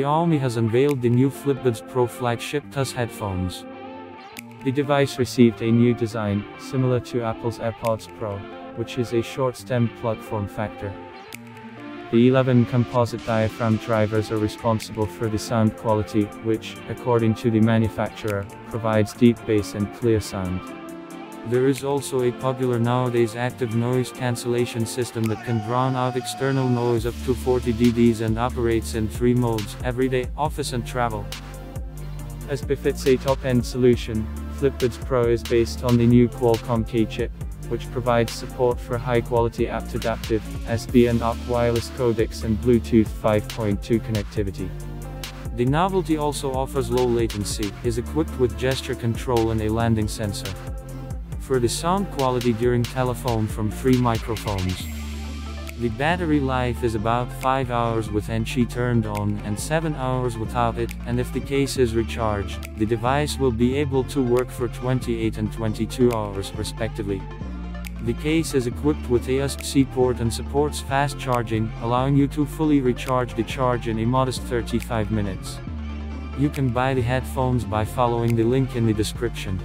Xiaomi has unveiled the new FlipBuds Pro flagship TUS headphones. The device received a new design, similar to Apple's AirPods Pro, which is a short-stemmed plug form factor. The 11 composite diaphragm drivers are responsible for the sound quality, which, according to the manufacturer, provides deep bass and clear sound. There is also a popular nowadays active noise cancellation system that can drown out external noise up to 40 dBs and operates in three modes: everyday, office and travel. As befits a top-end solution, FlipBuds Pro is based on the new Qualcomm K chip, which provides support for high-quality aptX Adaptive, SB and AAC wireless codecs and Bluetooth 5.2 connectivity. The novelty also offers low latency, is equipped with gesture control and a landing sensor. For the sound quality during telephone from three microphones. The battery life is about 5 hours with NC turned on and 7 hours without it, and if the case is recharged, the device will be able to work for 28 and 22 hours respectively. The case is equipped with a USB-C port and supports fast charging, allowing you to fully recharge the charge in a modest 35 minutes. You can buy the headphones by following the link in the description.